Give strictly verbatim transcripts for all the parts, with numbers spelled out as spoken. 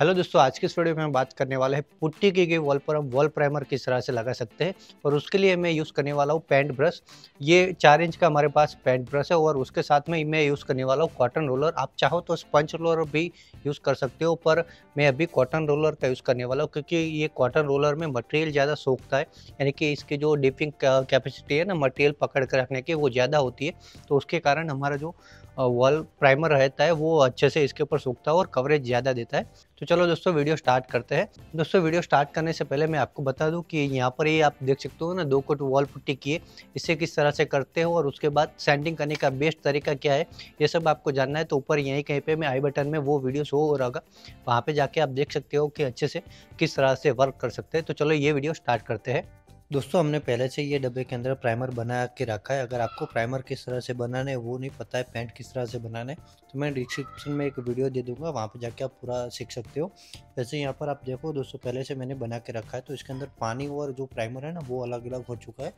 Hello दोस्तों, आज के इस वीडियो में हम बात करने वाले हैं पुट्टी की गई वॉल पर हम वॉल प्राइमर किस तरह से लगा सकते हैं। और उसके लिए मैं यूज़ करने वाला हूँ पेंट ब्रश। ये चार इंच का हमारे पास पेंट ब्रश है और उसके साथ में मैं यूज़ करने वाला हूँ कॉटन रोलर। आप चाहो तो स्पंज रोलर भी यूज़ कर सकते हो, पर मैं अभी कॉटन रोलर का यूज़ करने वाला हूँ क्योंकि ये कॉटन रोलर में मटेरियल ज़्यादा सोखता है, यानी कि इसकी जो डिपिंग कैपेसिटी है ना, मटेरियल पकड़ कर रखने की, वो ज़्यादा होती है। तो उसके कारण हमारा जो वॉल प्राइमर रहता है वो अच्छे से इसके ऊपर सूखता है और कवरेज ज़्यादा देता है। तो चलो दोस्तों वीडियो स्टार्ट करते हैं। दोस्तों वीडियो स्टार्ट करने से पहले मैं आपको बता दूं कि यहाँ पर ये आप देख सकते हो ना, दो कोट वॉल पुट्टी किए, इसे किस तरह से करते हो और उसके बाद सैंडिंग करने का बेस्ट तरीका क्या है, ये सब आपको जानना है। तो ऊपर यहीं कहीं पे मैं आई बटन में वो वीडियो शो हो रहा होगा, वहाँ पर जाके आप देख सकते हो कि अच्छे से किस तरह से वर्क कर सकते हैं। तो चलो ये वीडियो स्टार्ट करते हैं। दोस्तों हमने पहले से ये डब्बे के अंदर प्राइमर बना के रखा है। अगर आपको प्राइमर किस तरह से बनाना है वो नहीं पता है, पेंट किस तरह से बनाना है, तो मैं डिस्क्रिप्शन में एक वीडियो दे दूंगा, वहाँ पे जाके आप पूरा सीख सकते हो। वैसे यहाँ पर आप देखो दोस्तों, पहले से मैंने बना के रखा है, तो इसके अंदर पानी और जो प्राइमर है ना वो अलग अलग हो चुका है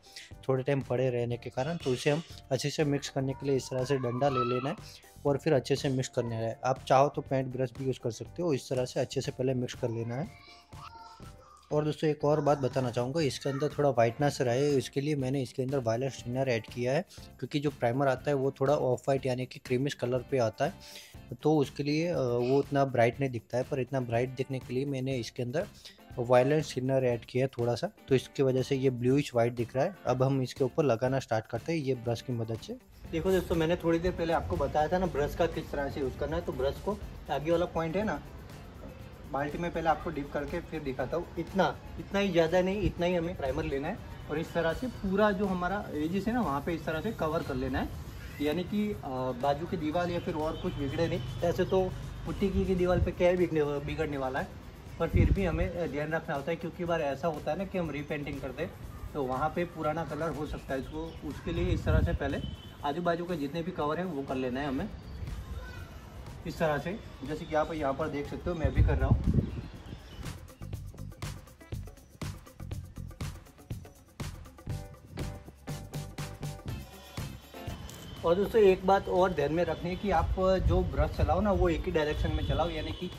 थोड़े टाइम पड़े रहने के कारण। तो इसे हम अच्छे से मिक्स करने के लिए इस तरह से डंडा ले लेना है और फिर अच्छे से मिक्स करना है। आप चाहो तो पेंट ब्रश भी यूज़ कर सकते हो। इस तरह से अच्छे से पहले मिक्स कर लेना है। और दोस्तों एक और बात बताना चाहूँगा, इसके अंदर थोड़ा वाइटनेस रहे इसके लिए मैंने इसके अंदर वायलेट थिनर ऐड किया है, क्योंकि जो प्राइमर आता है वो थोड़ा ऑफ वाइट यानी कि क्रीमिश कलर पे आता है, तो उसके लिए वो उतना ब्राइट नहीं दिखता है। पर इतना ब्राइट दिखने के लिए मैंने इसके अंदर वायलेट थिनर ऐड किया है थोड़ा सा, तो इसकी वजह से ये ब्लूइश वाइट दिख रहा है। अब हम इसके ऊपर लगाना स्टार्ट करते हैं ये ब्रश की मदद से। देखो दोस्तों, मैंने थोड़ी देर पहले आपको बताया था ना ब्रश का किस तरह से यूज़ करना है। तो ब्रश को आगे वाला पॉइंट है ना, बाल्टी में पहले आपको डिप करके फिर दिखाता हूँ। इतना इतना ही ज़्यादा नहीं, इतना ही हमें प्राइमर लेना है और इस तरह से पूरा जो हमारा एजिस है ना वहाँ पे इस तरह से कवर कर लेना है, यानी कि बाजू की दीवार या फिर और कुछ बिगड़े नहीं। ऐसे तो पुट्टी की दीवार पे क्या बिगड़ने बिगड़ने वाला है, पर फिर भी हमें ध्यान रखना होता है क्योंकि बार ऐसा होता है ना कि हम रीपेंटिंग करते हैं तो वहाँ पर पुराना कलर हो सकता है इसको। उसके लिए इस तरह से पहले आजू बाजू के जितने भी कवर हैं वो कर लेना है हमें इस तरह से, जैसे कि आप यहाँ पर देख सकते हो मैं भी कर रहा हूँ। और दोस्तों एक बात और ध्यान में रखनी है कि आप जो ब्रश चलाओ ना वो एक ही डायरेक्शन में चलाओ, यानी कि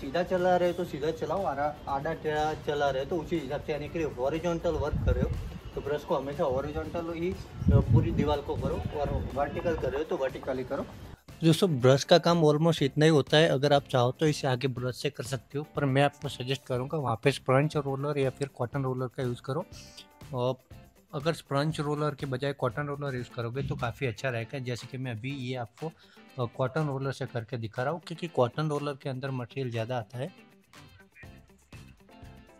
सीधा चला रहे हो तो सीधा चलाओ, आधा टेढ़ा चला रहे हो तो उसी हिसाब से, यानी कि हॉरिजॉन्टल वर्क कर रहे हो तो ब्रश को हमेशा हॉरिजॉन्टल ही पूरी दीवार को करो, और वर्टिकल कर रहे हो तो वर्टिकली करो। दोस्तों ब्रश का काम ऑलमोस्ट इतना ही होता है। अगर आप चाहो तो इसे आगे ब्रश से कर सकते हो, पर मैं आपको सजेस्ट करूँगा वहाँ पे स्पंज रोलर या फिर कॉटन रोलर का यूज़ करो। और अगर स्पंज रोलर के बजाय कॉटन रोलर यूज़ करोगे तो काफ़ी अच्छा रहेगा, जैसे कि मैं अभी ये आपको कॉटन रोलर से करके दिखा रहा हूँ, क्योंकि कॉटन रोलर के अंदर मटेरियल ज़्यादा आता है।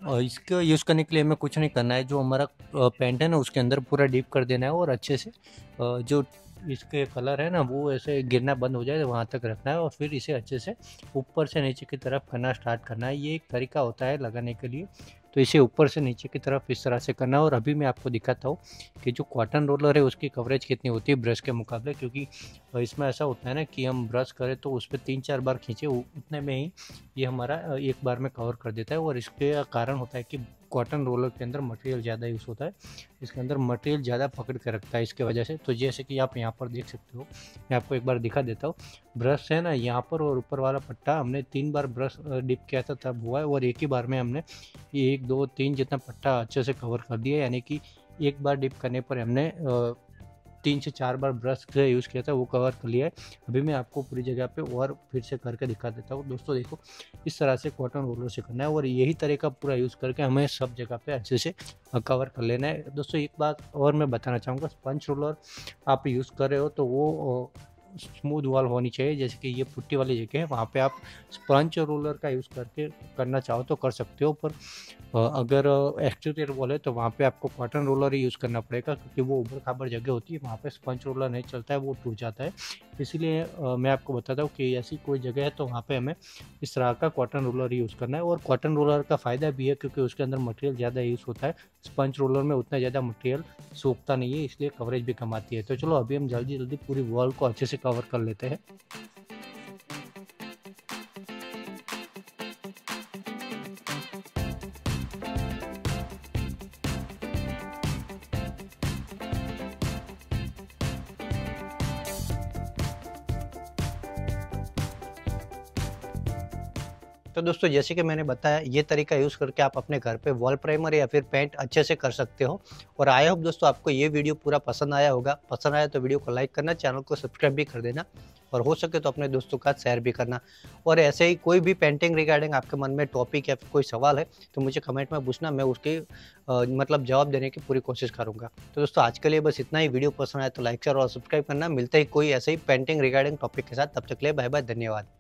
और इसको यूज़ करने के लिए हमें कुछ नहीं करना है, जो हमारा पेंट है ना उसके अंदर पूरा डीप कर देना है और अच्छे से जो इसके कलर है ना वो ऐसे गिरना बंद हो जाए वहाँ तक रखना है, और फिर इसे अच्छे से ऊपर से नीचे की तरफ करना स्टार्ट करना है। ये एक तरीका होता है लगाने के लिए, तो इसे ऊपर से नीचे की तरफ इस तरह से करना है। और अभी मैं आपको दिखाता हूँ कि जो कॉटन रोलर है उसकी कवरेज कितनी होती है ब्रश के मुकाबले, क्योंकि इसमें ऐसा होता है ना कि हम ब्रश करें तो उस पर तीन चार बार खींचे, उतने में ही ये हमारा एक बार में कवर कर देता है। और इसके कारण होता है कि कॉटन रोलर के अंदर मटेरियल ज़्यादा यूज़ होता है, इसके अंदर मटेरियल ज़्यादा पकड़ के रखता है इसके वजह से। तो जैसे कि आप यहाँ पर देख सकते हो, मैं आपको एक बार दिखा देता हूँ, ब्रश है ना यहाँ पर और ऊपर वाला पट्टा हमने तीन बार ब्रश डिप किया था तब हुआ है, और एक ही बार में हमने एक दो तीन जितना पट्टा अच्छे से कवर कर दिया, यानी कि एक बार डिप करने पर हमने तीन से चार बार ब्रश से यूज़ किया था वो कवर कर लिया है। अभी मैं आपको पूरी जगह पे और फिर से करके दिखा देता हूँ। दोस्तों देखो, इस तरह से कॉटन रोलर से करना है और यही तरीका पूरा यूज़ करके हमें सब जगह पे अच्छे से कवर कर लेना है। दोस्तों एक बात और मैं बताना चाहूँगा, स्पंज रोलर आप यूज़ कर रहे हो तो वो स्मूथ वॉल होनी चाहिए, जैसे कि ये पुट्टी वाली जगह है वहाँ पे आप स्पंज रोलर का यूज़ करके करना चाहो तो कर सकते हो, पर अगर एक्सटीरियर वॉल है तो वहाँ पे आपको कॉटन रोलर ही यूज़ करना पड़ेगा, क्योंकि वो उबड़ खाबड़ जगह होती है, वहाँ पे स्पंज रोलर नहीं चलता है, वो टूट जाता है। इसीलिए मैं आपको बताता हूँ कि ऐसी कोई जगह है तो वहाँ पर हमें इस तरह का कॉटन रोलर यूज़ करना है। और कॉटन रोलर का फ़ायदा भी है क्योंकि उसके अंदर मटेरियल ज़्यादा यूज़ होता है, स्पंज रोलर में उतना ज़्यादा मटेरियल सोखता नहीं है, इसलिए कवरेज भी कम आती है। तो चलो अभी हम जल्दी जल्दी पूरी वॉल को अच्छे से कवर कर लेते हैं। तो दोस्तों जैसे कि मैंने बताया, ये तरीका यूज़ करके आप अपने घर पे वॉल प्राइमर या फिर पेंट अच्छे से कर सकते हो। और आई होप दोस्तों आपको ये वीडियो पूरा पसंद आया होगा। पसंद आया तो वीडियो को लाइक करना, चैनल को सब्सक्राइब भी कर देना और हो सके तो अपने दोस्तों के साथ शेयर भी करना। और ऐसे ही कोई भी पेंटिंग रिगार्डिंग आपके मन में टॉपिक या फिर कोई सवाल है तो मुझे कमेंट में पूछना, मैं उसकी आ, मतलब जवाब देने की पूरी कोशिश करूँगा। तो दोस्तों आज के लिए बस इतना ही। वीडियो पसंद आया तो लाइक शेयर और सब्सक्राइब करना। मिलते ही कोई ऐसे ही पेंटिंग रिगार्डिंग टॉपिक के साथ, तब तक के लिए बाय बाय, धन्यवाद।